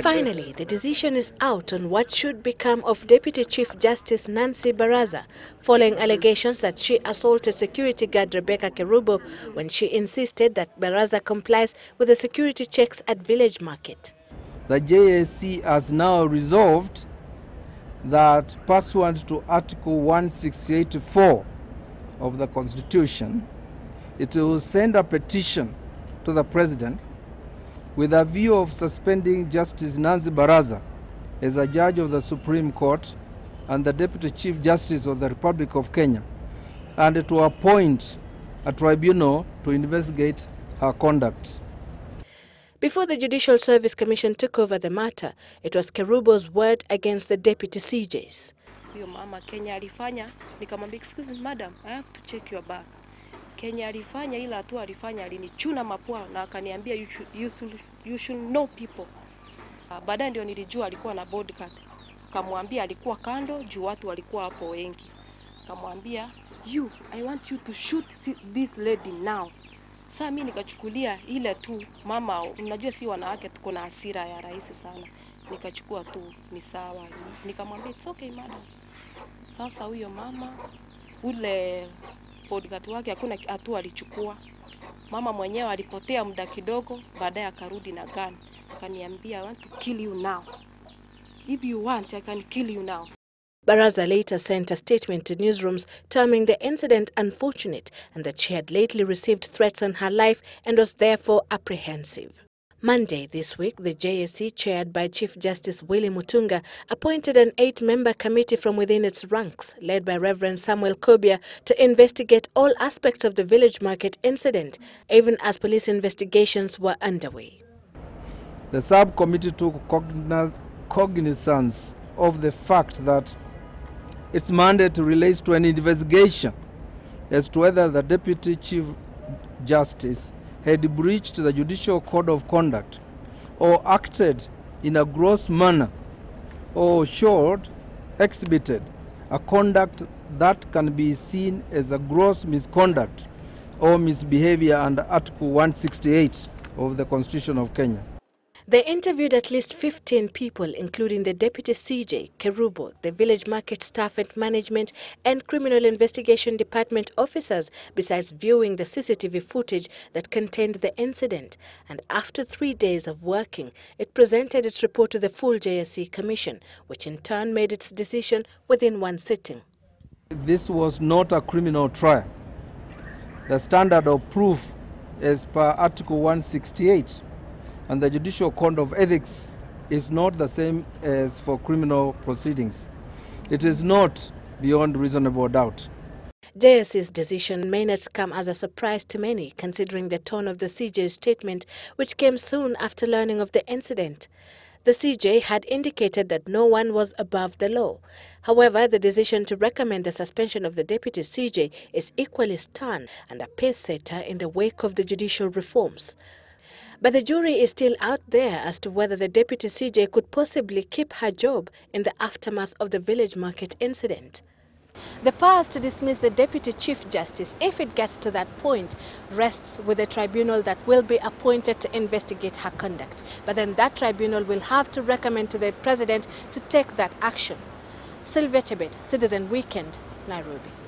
Finally, the decision is out on what should become of Deputy Chief Justice Nancy Baraza following allegations that she assaulted security guard Rebecca Kerubo when she insisted that Baraza complies with the security checks at Village Market. The JSC has now resolved that pursuant to Article 168(4) of the Constitution, it will send a petition to the President with a view of suspending Justice Nancy Baraza as a judge of the Supreme Court and the Deputy Chief Justice of the Republic of Kenya, and to appoint a tribunal to investigate her conduct. Before the Judicial Service Commission took over the matter, it was Kerubo's word against the deputy CJ's. Huyo mama Kenya alifanya, nikamwambia excuse me madam, I have to check your bag. Kenya alifanya ila atu alifanya alinichuna mapua na akaniambia you should know people. Baadaye ndio nilijua alikuwa na bodyguard. Kamwambia alikuwa kando juu watu walikuwa hapo wengi. Kamwambia I want you to shoot this lady now. Sasa mimi nikachukulia ile tu mama, unajua si wanawake tuko na hasira ya rais sana. Nikachukua tu ni sawa. Nikamwambia it's okay madam. Sasa huyo mama ule bodyguard wake hakuna hatua alichukua. Mama mwenyewe alipotea muda kidogo, baadaye akarudi na gun. Akaniambia I want to kill you now. If you want I can kill you now. Baraza later sent a statement to newsrooms terming the incident unfortunate and that she had lately received threats on her life and was therefore apprehensive. Monday this week, the JSC, chaired by Chief Justice Willy Mutunga, appointed an 8-member committee from within its ranks, led by Reverend Samuel Kobia, to investigate all aspects of the Village Market incident, even as police investigations were underway. The subcommittee took cognizance of the fact that its mandate relates to an investigation as to whether the Deputy Chief Justice had breached the Judicial Code of Conduct or acted in a gross manner or showed, exhibited a conduct that can be seen as a gross misconduct or misbehavior under Article 168 of the Constitution of Kenya. They interviewed at least 15 people, including the Deputy CJ, Kerubo, the Village Market staff and management, and Criminal Investigation Department officers, besides viewing the CCTV footage that contained the incident. And after 3 days of working, it presented its report to the full JSC Commission, which in turn made its decision within one sitting. This was not a criminal trial. The standard of proof as per Article 168 and the Judicial Code of Ethics is not the same as for criminal proceedings. It is not beyond reasonable doubt. JSC's decision may not come as a surprise to many, considering the tone of the CJ's statement, which came soon after learning of the incident. The CJ had indicated that no one was above the law. However, the decision to recommend the suspension of the Deputy CJ is equally stern and a pace-setter in the wake of the judicial reforms. But the jury is still out there as to whether the Deputy CJ could possibly keep her job in the aftermath of the Village Market incident. The powers to dismiss the Deputy Chief Justice, if it gets to that point, rests with a tribunal that will be appointed to investigate her conduct. But then that tribunal will have to recommend to the President to take that action. Sylvia Chebet, Citizen Weekend, Nairobi.